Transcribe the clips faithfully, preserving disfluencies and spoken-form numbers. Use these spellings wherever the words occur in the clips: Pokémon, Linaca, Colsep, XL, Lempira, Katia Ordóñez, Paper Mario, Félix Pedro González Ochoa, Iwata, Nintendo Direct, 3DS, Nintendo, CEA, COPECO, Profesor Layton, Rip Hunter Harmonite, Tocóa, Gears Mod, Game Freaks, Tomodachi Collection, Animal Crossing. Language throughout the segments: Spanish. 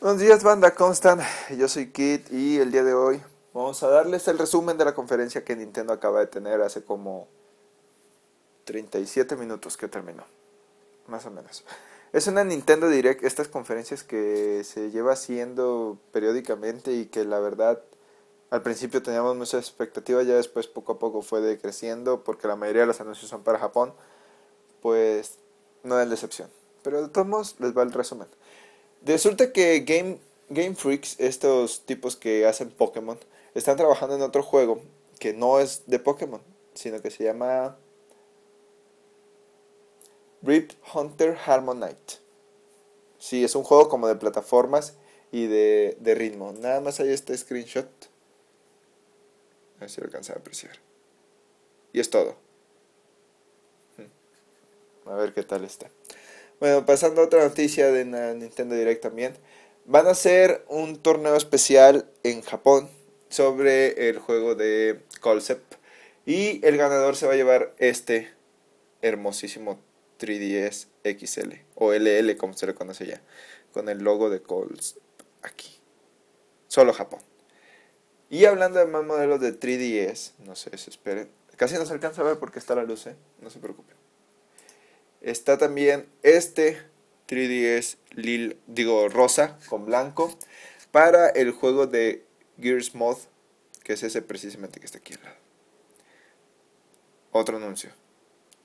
Buenos días, banda, ¿cómo están? Yo soy Kit y el día de hoy vamos a darles el resumen de la conferencia que Nintendo acaba de tener hace como treinta y siete minutos que terminó, más o menos. Es una Nintendo Direct, estas conferencias que se lleva haciendo periódicamente y que la verdad al principio teníamos muchas expectativas, ya después poco a poco fue decreciendo porque la mayoría de los anuncios son para Japón, pues no es la excepción. Pero de todos modos les va el resumen. Resulta que Game, Game Freaks, estos tipos que hacen Pokémon, están trabajando en otro juego que no es de Pokémon, sino que se llama Rip Hunter Harmonite. Sí, es un juego como de plataformas y de, de ritmo. Nada más hay este screenshot. A ver si lo alcanzaba a apreciar. Y es todo. A ver qué tal está. Bueno, pasando a otra noticia de Nintendo Direct también. Van a hacer un torneo especial en Japón sobre el juego de Colsep. Y el ganador se va a llevar este hermosísimo tres D S X L. O L L, como se le conoce ya. Con el logo de Colsep aquí. Solo Japón. Y hablando de más modelos de tres D S, no sé, se esperen. Casi no se alcanza a ver porque está la luz, ¿eh? No se preocupen. Está también este tres D S lil, digo rosa con blanco para el juego de Gears Mod, que es ese precisamente que está aquí al lado. Otro anuncio.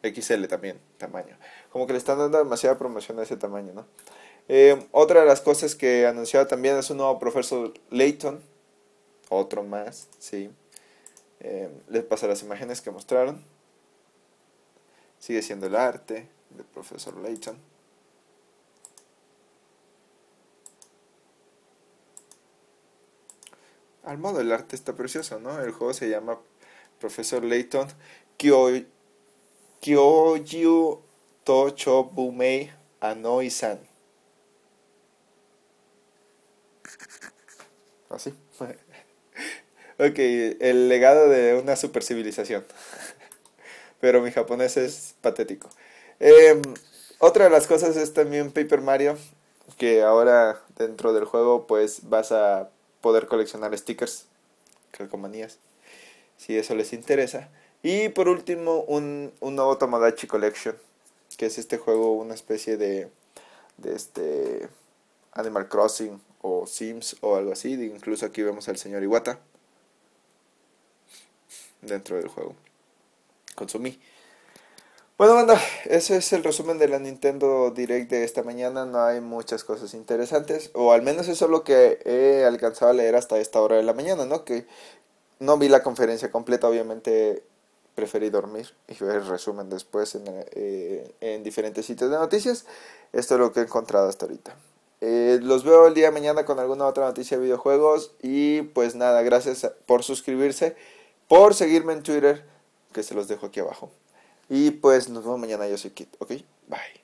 X L también, tamaño. Como que le están dando demasiada promoción a ese tamaño, ¿no? Eh, otra de las cosas que anunciaba también es un nuevo Profesor Layton. Otro más, sí. Eh, les paso las imágenes que mostraron. Sigue siendo el arte del Profesor Layton. Al modo, el arte está precioso, ¿no? El juego se llama Profesor Layton Kyo, Kyo yu Tocho Bumei ano y san. Así. Ok, el legado de una supercivilización. Pero mi japonés es patético. Eh, otra de las cosas es también Paper Mario. Que ahora dentro del juego pues vas a poder coleccionar stickers. Calcomanías. Si eso les interesa. Y por último un, un nuevo Tomodachi Collection. Que es este juego, una especie de, de este Animal Crossing o Sims o algo así. Incluso aquí vemos al señor Iwata. Dentro del juego consumí. Bueno, banda, ese es el resumen de la Nintendo Direct de esta mañana. No hay muchas cosas interesantes, o al menos eso es lo que he alcanzado a leer hasta esta hora de la mañana, ¿no? Que no vi la conferencia completa, obviamente preferí dormir y ver el resumen después en, eh, en diferentes sitios de noticias. Esto es lo que he encontrado hasta ahorita. Eh, los veo el día de mañana con alguna otra noticia de videojuegos y pues nada, gracias por suscribirse, por seguirme en Twitter, que se los dejo aquí abajo. Y pues nos vemos mañana, yo soy Kit, ¿ok? Bye.